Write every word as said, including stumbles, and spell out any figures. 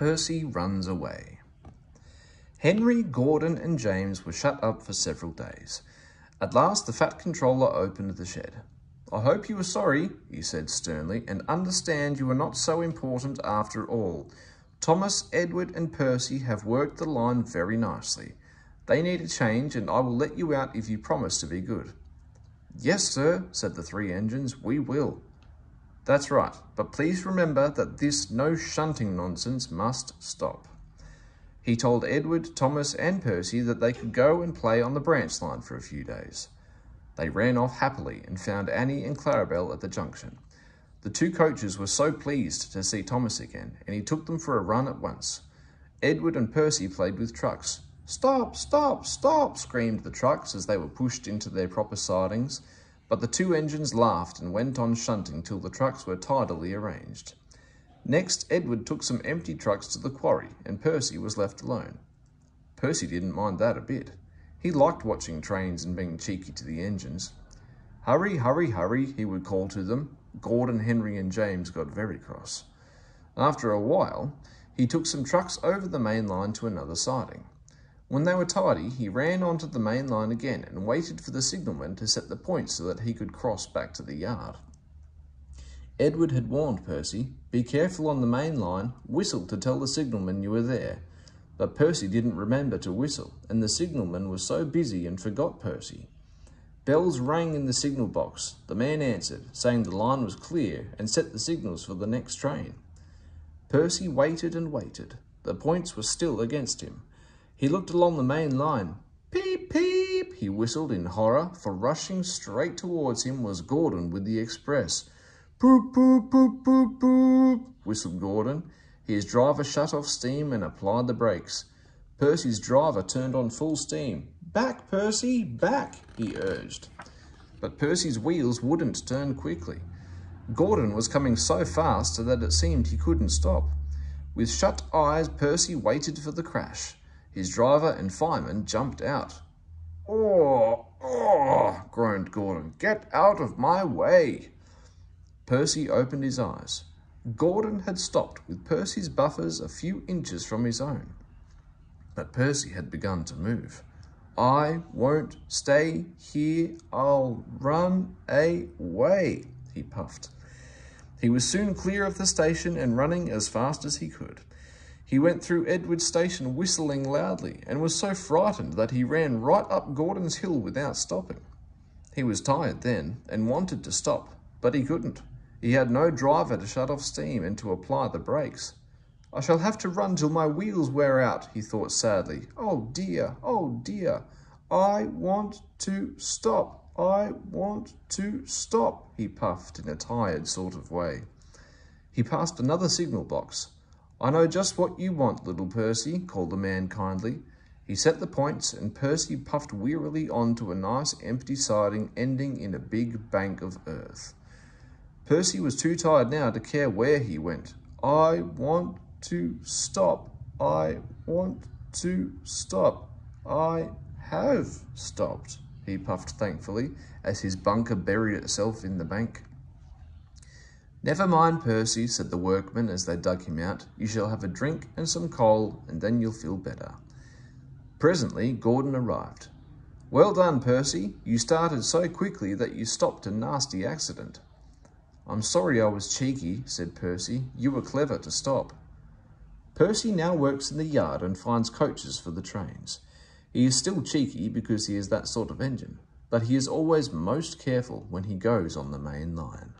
Percy runs away. Henry, Gordon, and James were shut up for several days. At last, the fat controller opened the shed. "I hope you are sorry," he said sternly, "and understand you are not so important after all. Thomas, Edward, and Percy have worked the line very nicely. They need a change, and I will let you out if you promise to be good." "Yes, sir," said the three engines, "we will." "That's right, but please remember that this no shunting nonsense must stop." He told Edward, Thomas, and Percy that they could go and play on the branch line for a few days. They ran off happily and found Annie and Clarabel at the junction. The two coaches were so pleased to see Thomas again, and he took them for a run at once. Edward and Percy played with trucks. "Stop, stop, stop," screamed the trucks as they were pushed into their proper sidings, but the two engines laughed and went on shunting till the trucks were tidily arranged. Next, Edward took some empty trucks to the quarry, and Percy was left alone. Percy didn't mind that a bit. He liked watching trains and being cheeky to the engines. "Hurry, hurry, hurry," he would call to them. Gordon, Henry, and James got very cross. After a while, he took some trucks over the main line to another siding. When they were tidy, he ran onto the main line again and waited for the signalman to set the point so that he could cross back to the yard. Edward had warned Percy, "Be careful on the main line, whistle to tell the signalman you are there." But Percy didn't remember to whistle, and the signalman was so busy and forgot Percy. Bells rang in the signal box. The man answered, saying the line was clear, and set the signals for the next train. Percy waited and waited. The points were still against him. He looked along the main line. "Peep, peep," he whistled in horror, for rushing straight towards him was Gordon with the express. "Poop, poop, poop, poop, poop," whistled Gordon. His driver shut off steam and applied the brakes. Percy's driver turned on full steam. "Back, Percy, back," he urged. But Percy's wheels wouldn't turn quickly. Gordon was coming so fast that it seemed he couldn't stop. With shut eyes, Percy waited for the crash. His driver and fireman jumped out. "Oh, oh," groaned Gordon. "Get out of my way." Percy opened his eyes. Gordon had stopped with Percy's buffers a few inches from his own. But Percy had begun to move. "I won't stay here. I'll run away," he puffed. He was soon clear of the station and running as fast as he could. He went through Edward's station whistling loudly, and was so frightened that he ran right up Gordon's hill without stopping. He was tired then, and wanted to stop, but he couldn't. He had no driver to shut off steam and to apply the brakes. "I shall have to run till my wheels wear out," he thought sadly. "Oh dear, oh dear, I want to stop, I want to stop," he puffed in a tired sort of way. He passed another signal box. "I know just what you want, little Percy," called the man kindly. He set the points, and Percy puffed wearily on to a nice empty siding ending in a big bank of earth. Percy was too tired now to care where he went. "I want to stop. I want to stop. I have stopped," he puffed thankfully, as his bunker buried itself in the bank. "Never mind, Percy," said the workmen as they dug him out. "You shall have a drink and some coal, and then you'll feel better." Presently, Gordon arrived. "Well done, Percy. You started so quickly that you stopped a nasty accident." "I'm sorry I was cheeky," said Percy. "You were clever to stop." Percy now works in the yard and finds coaches for the trains. He is still cheeky because he is that sort of engine, but he is always most careful when he goes on the main line.